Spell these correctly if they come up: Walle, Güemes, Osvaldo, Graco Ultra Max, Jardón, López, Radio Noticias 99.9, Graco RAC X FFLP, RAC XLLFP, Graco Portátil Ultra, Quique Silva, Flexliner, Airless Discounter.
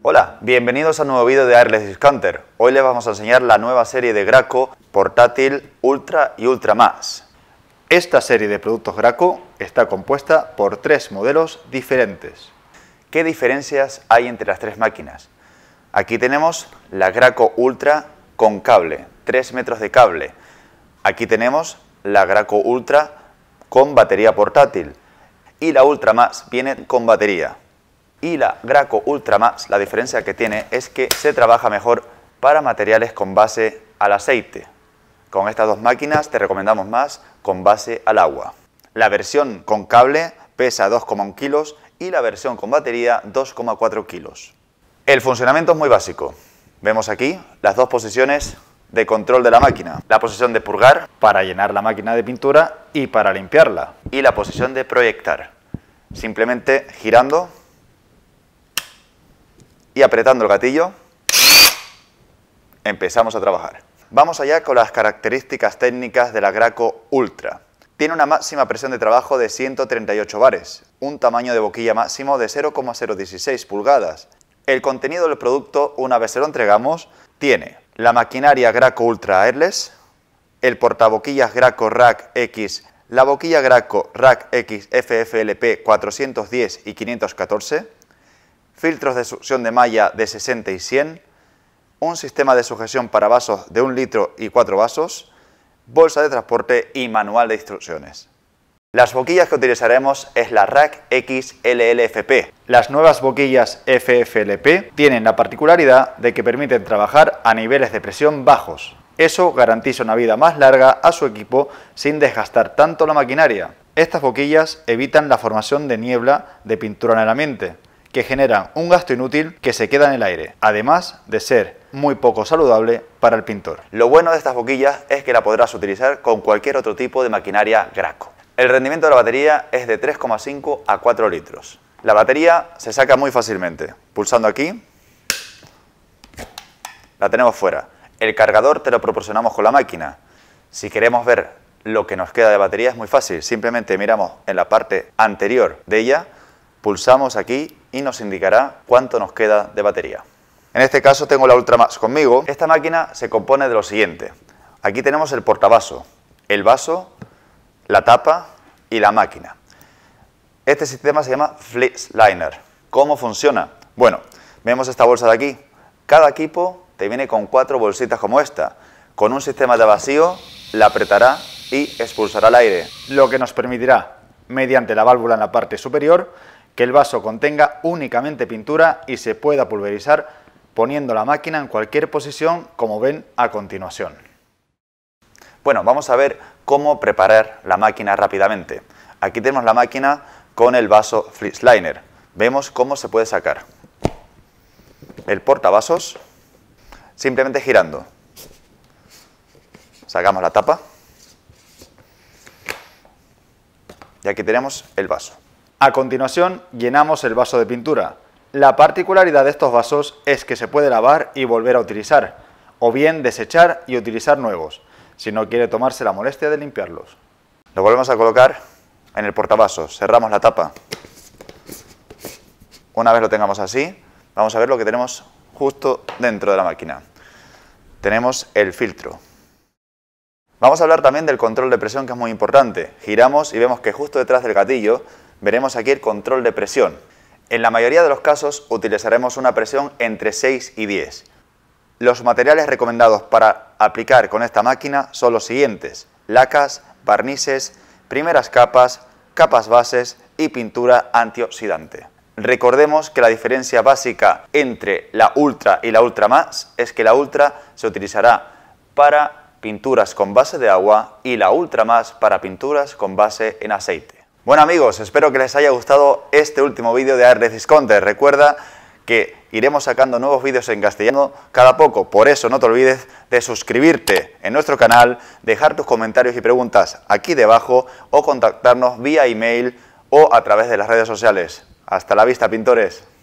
Hola, bienvenidos a un nuevo vídeo de Airless Discounter. Hoy les vamos a enseñar la nueva serie de Graco Portátil Ultra y Ultra Max. Esta serie de productos Graco está compuesta por tres modelos diferentes. ¿Qué diferencias hay entre las tres máquinas? Aquí tenemos la Graco Ultra con cable, 3 metros de cable. Aquí tenemos la Graco Ultra con batería portátil y la Ultra Max viene con batería. Y la Graco Ultra Max, la diferencia que tiene es que se trabaja mejor para materiales con base al aceite. Con estas dos máquinas te recomendamos más con base al agua. La versión con cable pesa 2,1 kilos y la versión con batería 2,4 kilos. El funcionamiento es muy básico. Vemos aquí las dos posiciones de control de la máquina. La posición de purgar para llenar la máquina de pintura y para limpiarla. Y la posición de proyectar. Simplemente girando y apretando el gatillo empezamos a trabajar. Vamos allá con las características técnicas de la Graco Ultra. Tiene una máxima presión de trabajo de 138 bares, un tamaño de boquilla máximo de 0,016 pulgadas. El contenido del producto, una vez se lo entregamos, tiene la maquinaria Graco Ultra Airless, el portaboquillas Graco RAC X, la boquilla Graco RAC X FFLP 410 y 514, filtros de succión de malla de 60 y 100, un sistema de sujeción para vasos de 1 litro y 4 vasos, bolsa de transporte y manual de instrucciones. Las boquillas que utilizaremos es la RAC XLLFP. Las nuevas boquillas FFLP tienen la particularidad de que permiten trabajar a niveles de presión bajos. Eso garantiza una vida más larga a su equipo sin desgastar tanto la maquinaria. Estas boquillas evitan la formación de niebla de pintura en el ambiente, que generan un gasto inútil que se queda en el aire, además de ser muy poco saludable para el pintor. Lo bueno de estas boquillas es que la podrás utilizar con cualquier otro tipo de maquinaria Graco. El rendimiento de la batería es de 3,5 a 4 litros. La batería se saca muy fácilmente, pulsando aquí, la tenemos fuera. El cargador te lo proporcionamos con la máquina. Si queremos ver lo que nos queda de batería es muy fácil, simplemente miramos en la parte anterior de ella, pulsamos aquí y nos indicará cuánto nos queda de batería. En este caso tengo la Ultra Max conmigo. Esta máquina se compone de lo siguiente. Aquí tenemos el portavaso, el vaso, la tapa y la máquina. Este sistema se llama Flexliner. ¿Cómo funciona? Bueno, vemos esta bolsa de aquí. Cada equipo te viene con 4 bolsitas como esta. Con un sistema de vacío la apretará y expulsará el aire, lo que nos permitirá, mediante la válvula en la parte superior, que el vaso contenga únicamente pintura y se pueda pulverizar poniendo la máquina en cualquier posición, como ven a continuación. Bueno, vamos a ver cómo preparar la máquina rápidamente. Aquí tenemos la máquina con el vaso Flexliner. Vemos cómo se puede sacar el portavasos simplemente girando. Sacamos la tapa y aquí tenemos el vaso. A continuación llenamos el vaso de pintura. La particularidad de estos vasos es que se puede lavar y volver a utilizar, o bien desechar y utilizar nuevos, si no quiere tomarse la molestia de limpiarlos. Lo volvemos a colocar en el portavasos, cerramos la tapa. Una vez lo tengamos así, vamos a ver lo que tenemos justo dentro de la máquina. Tenemos el filtro. Vamos a hablar también del control de presión, que es muy importante. Giramos y vemos que justo detrás del gatillo veremos aquí el control de presión. En la mayoría de los casos utilizaremos una presión entre 6 y 10. Los materiales recomendados para aplicar con esta máquina son los siguientes: lacas, barnices, primeras capas, capas bases y pintura antioxidante. Recordemos que la diferencia básica entre la Ultra y la Ultra Max es que la Ultra se utilizará para pinturas con base de agua y la Ultra Max para pinturas con base en aceite. Bueno amigos, espero que les haya gustado este último vídeo de Airless Discounter. Recuerda que iremos sacando nuevos vídeos en castellano cada poco, por eso no te olvides de suscribirte en nuestro canal, dejar tus comentarios y preguntas aquí debajo o contactarnos vía email o a través de las redes sociales. Hasta la vista, pintores.